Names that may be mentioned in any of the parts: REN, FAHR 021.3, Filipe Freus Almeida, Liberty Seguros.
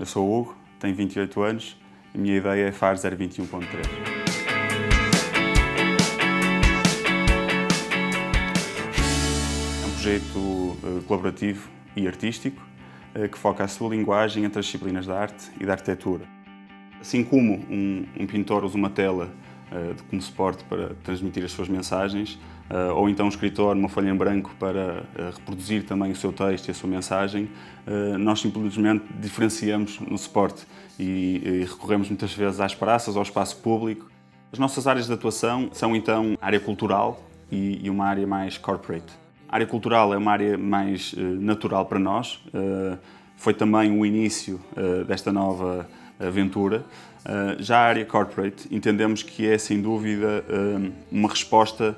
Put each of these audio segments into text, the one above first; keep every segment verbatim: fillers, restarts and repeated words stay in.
Eu sou o Hugo, tenho vinte e oito anos e a minha ideia é F A H R zero vinte e um ponto três. É um projeto colaborativo e artístico que foca a sua linguagem entre as disciplinas da arte e da arquitetura. Assim como um, um pintor usa uma tela como suporte para transmitir as suas mensagens, ou então um escritor, uma folha em branco para reproduzir também o seu texto e a sua mensagem, nós simplesmente diferenciamos no suporte e recorremos muitas vezes às praças, ao espaço público. As nossas áreas de atuação são então a área cultural e uma área mais corporate. A área cultural é uma área mais natural para nós, foi também o início desta nova aventura. Já a área corporate entendemos que é, sem dúvida, uma resposta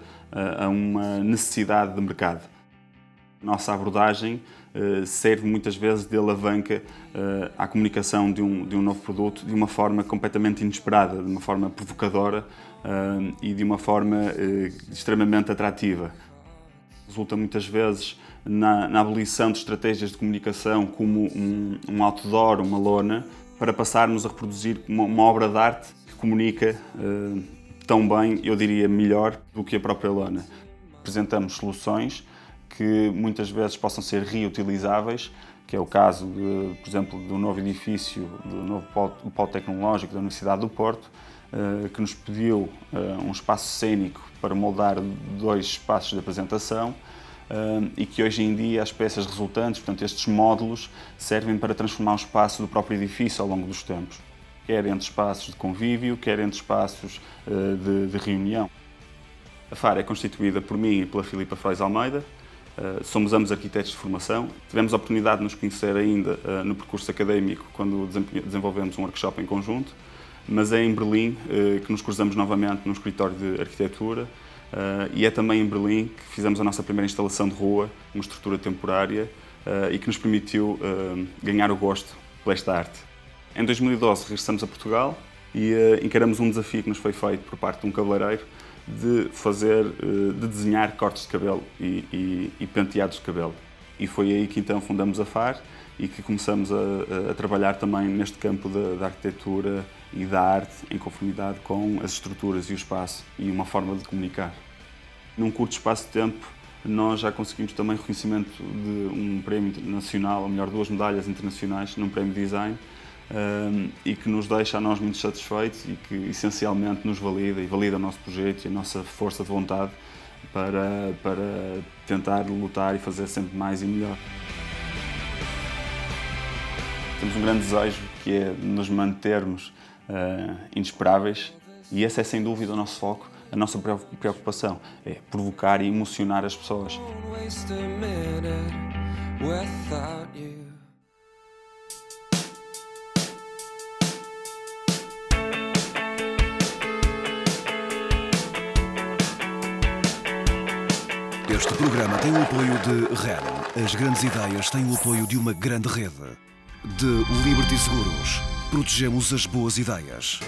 a uma necessidade de mercado. Nossa abordagem serve muitas vezes de alavanca à comunicação de um, de um novo produto de uma forma completamente inesperada, de uma forma provocadora e de uma forma extremamente atrativa. Resulta muitas vezes na, na abolição de estratégias de comunicação como um, um outdoor, uma lona, para passarmos a reproduzir uma, uma obra de arte que comunica eh, tão bem, eu diria melhor, do que a própria lona. Apresentamos soluções que muitas vezes possam ser reutilizáveis, que é o caso, de, por exemplo, do novo edifício, do novo polo, polo tecnológico da Universidade do Porto, eh, que nos pediu eh, um espaço cênico para moldar dois espaços de apresentação, Uh, e que hoje em dia as peças resultantes, portanto estes módulos, servem para transformar o espaço do próprio edifício ao longo dos tempos, quer entre espaços de convívio, quer entre espaços uh, de, de reunião. A F A H R é constituída por mim e pela Filipe Freus Almeida, uh, somos ambos arquitetos de formação, tivemos a oportunidade de nos conhecer ainda uh, no percurso académico quando desenvolvemos um workshop em conjunto, mas é em Berlim uh, que nos cruzamos novamente num escritório de arquitetura. Uh, e é também em Berlim que fizemos a nossa primeira instalação de rua, uma estrutura temporária uh, e que nos permitiu uh, ganhar o gosto por esta arte. Em dois mil e doze regressamos a Portugal e uh, encaramos um desafio que nos foi feito por parte de um cabeleireiro de fazer, uh, de desenhar cortes de cabelo e, e, e penteados de cabelo. E foi aí que então fundamos a F A H R e que começamos a, a trabalhar também neste campo da, da arquitetura e da arte em conformidade com as estruturas e o espaço e uma forma de comunicar. Num curto espaço de tempo nós já conseguimos também reconhecimento de um prémio internacional, ou melhor, duas medalhas internacionais num prémio design e que nos deixa a nós muito satisfeitos e que essencialmente nos valida e valida o nosso projeto e a nossa força de vontade para, para tentar lutar e fazer sempre mais e melhor. Temos um grande desejo que é nos mantermos uh, inesperáveis e esse é sem dúvida o nosso foco, a nossa preocupação, é provocar e emocionar as pessoas. Este programa tem o apoio de R E N. As grandes ideias têm o apoio de uma grande rede. De Liberty Seguros, protegemos as boas ideias.